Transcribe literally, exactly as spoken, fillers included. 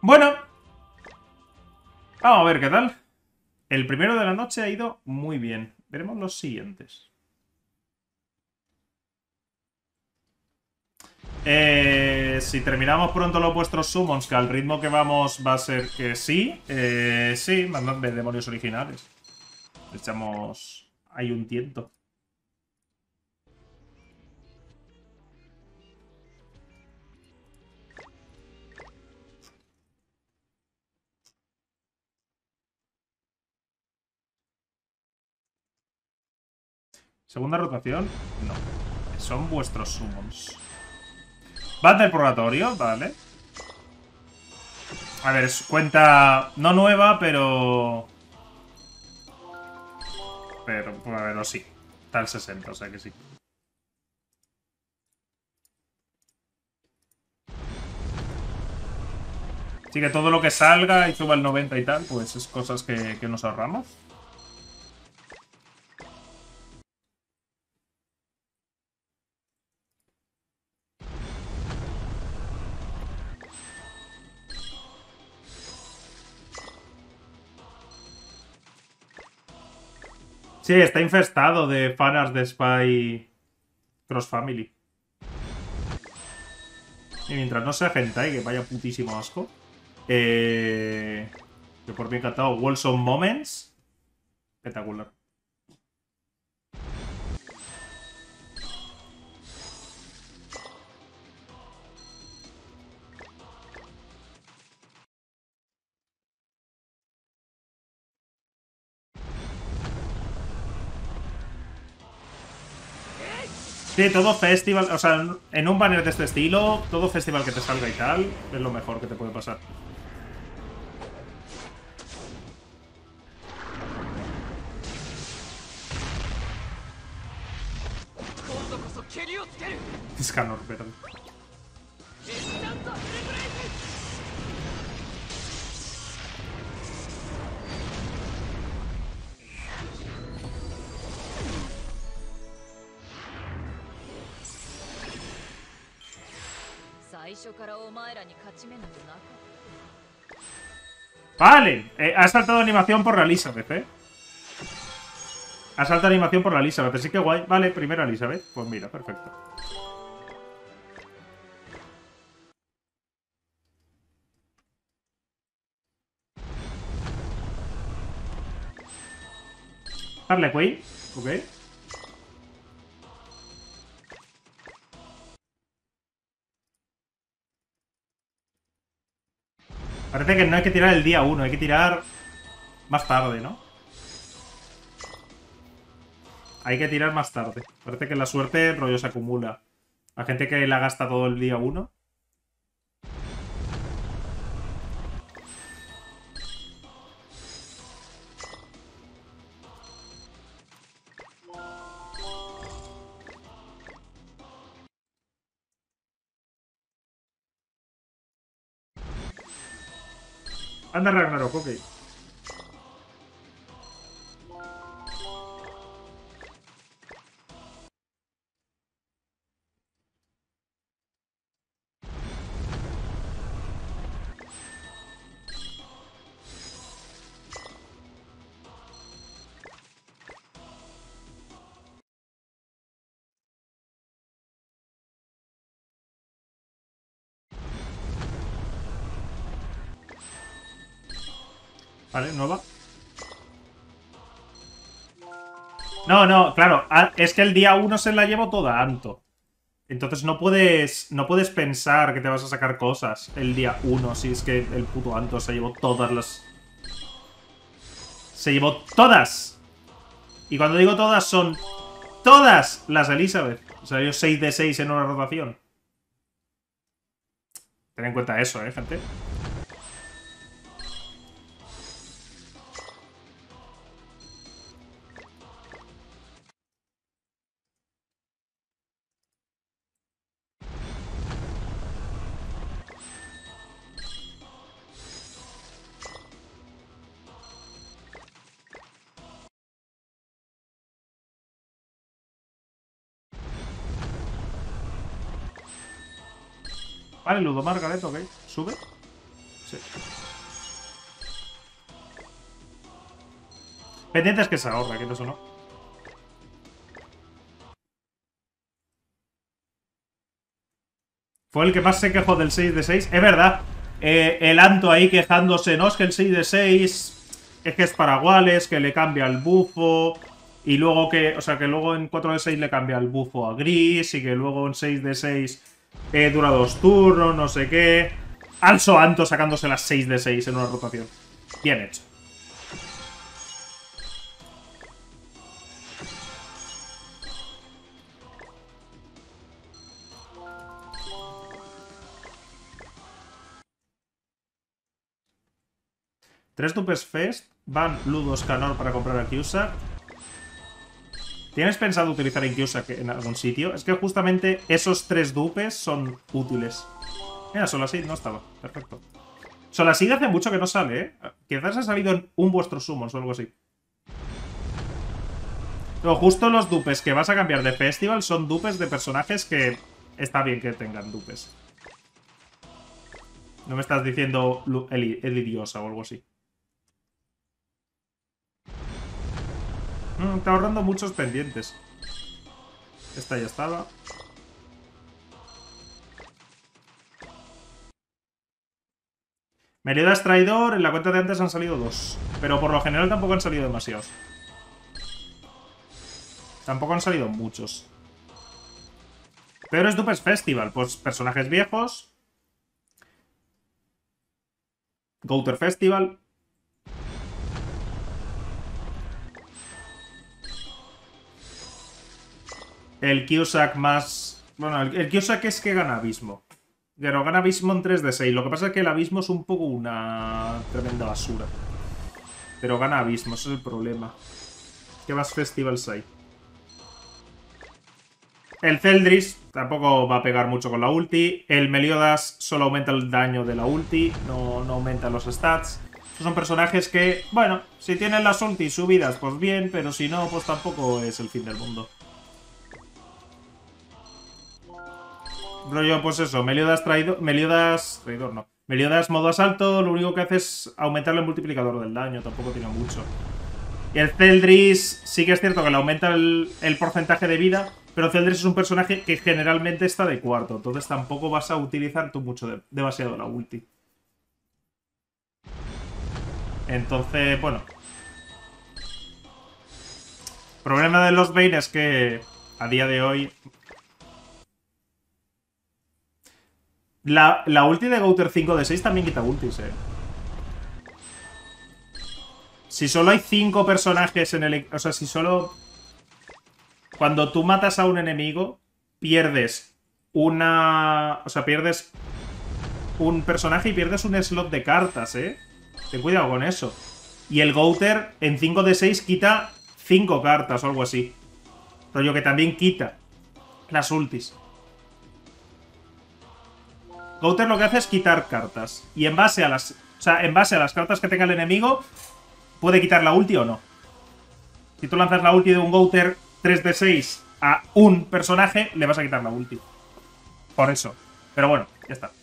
Bueno, vamos a ver qué tal. El primero de la noche ha ido muy bien. Veremos los siguientes. Eh, si terminamos pronto los vuestros summons, que al ritmo que vamos va a ser que sí. Eh, sí, mandadme demonios originales. Echamos... Hay un tiento. Segunda rotación, no. Son vuestros summons. Bat del purgatorio, vale. A ver, cuenta no nueva, pero... Pero, pero sí. Está al sesenta, o sea que sí. Así que todo lo que salga y suba al noventa y tal, pues es cosas que, que nos ahorramos. Sí, está infestado de fanarts de Spy Cross Family. Y mientras no sea hentai, que vaya putísimo asco. Eh, yo por mi encantado, Wilson Moments. Espectacular. Sí, todo festival, o sea, en un banner de este estilo, todo festival que te salga y tal, es lo mejor que te puede pasar. Escanor, perdón. Vale, eh, ha saltado animación por la Elizabeth, eh. Ha saltado animación por la Elizabeth, así que guay. Vale, primero Elizabeth, pues mira, perfecto. Harley Quinn, ok. Parece que no hay que tirar el día uno, hay que tirar más tarde, ¿no? Hay que tirar más tarde. Parece que la suerte rollo se acumula. La gente que la gasta todo el día uno. Anda Ragnarok, ok. Vale, nueva. No, no, claro. Es que el día uno se la llevo toda, Anto. Entonces no puedes, no puedes pensar que te vas a sacar cosas el día uno. Si es que el puto Anto se llevó todas las... Se llevó todas. Y cuando digo todas, son todas las Elizabeth. O sea, yo seis de seis en una rotación. Ten en cuenta eso, eh, gente. Vale, Ludomar, Galet, ok. Sube. Sí. Pendientes que se ahorra, que no sonó. Fue el que más se quejó del seis de seis. Es verdad. Eh, el Anto ahí quejándose. No, es que el seis de seis es que es paraguales, que le cambia el bufo. Y luego que... O sea, que luego en cuatro de seis le cambia el bufo a gris. Y que luego en seis de seis eh, dura dos turnos, no sé qué. Also Anto sacándose las seis de seis en una rotación. Bien hecho. Tres Dupes Fest. Van Ludo Escanor para comprar a Kiusa. ¿Tienes pensado utilizar Incushack en algún sitio? Es que justamente esos tres dupes son útiles. Mira, Solasid no estaba. Perfecto. Solasid hace mucho que no sale, ¿eh? Quizás ha salido en un Vuestros Summons o algo así. No, justo los dupes que vas a cambiar de festival son dupes de personajes que está bien que tengan dupes. No me estás diciendo Elidiosa o algo así. Mm, está ahorrando muchos pendientes. Esta ya estaba. Meliodas traidor. En la cuenta de antes han salido dos. Pero por lo general tampoco han salido demasiados. Tampoco han salido muchos. Pero es Dupes Festival. Pues personajes viejos. Gowther Festival. El Kiosak más... Bueno, el, el Kiosak es que gana abismo. Pero gana abismo en tres de seis. Lo que pasa es que el abismo es un poco una tremenda basura. Pero gana abismo, ese es el problema. ¿Qué más festivals hay? El Zeldris tampoco va a pegar mucho con la ulti. El Meliodas solo aumenta el daño de la ulti. No, no aumenta los stats. Estos son personajes que, bueno, si tienen las ultis subidas, pues bien. Pero si no, pues tampoco es el fin del mundo. Rollo, pues eso, Meliodas traidor. Meliodas. Traidor no. Meliodas modo asalto, lo único que hace es aumentarle el multiplicador del daño, tampoco tiene mucho. Y el Zeldris, sí que es cierto que le aumenta el, el porcentaje de vida, pero Zeldris es un personaje que generalmente está de cuarto, entonces tampoco vas a utilizar tú mucho de, demasiado la ulti. Entonces, bueno. El problema de los Vayne es que a día de hoy. La, la ulti de Gowther cinco de seis también quita ultis, eh. Si solo hay cinco personajes en el... O sea, si solo... Cuando tú matas a un enemigo, pierdes una... O sea, pierdes un personaje y pierdes un slot de cartas, eh. Ten cuidado con eso. Y el Gowther en cinco de seis quita cinco cartas o algo así. Rollo que también quita las ultis. Gowther lo que hace es quitar cartas. Y en base a las... O sea, en base a las cartas que tenga el enemigo, puede quitar la ulti o no. Si tú lanzas la ulti de un Gowther tres de seis a un personaje, le vas a quitar la ulti. Por eso. Pero bueno, ya está.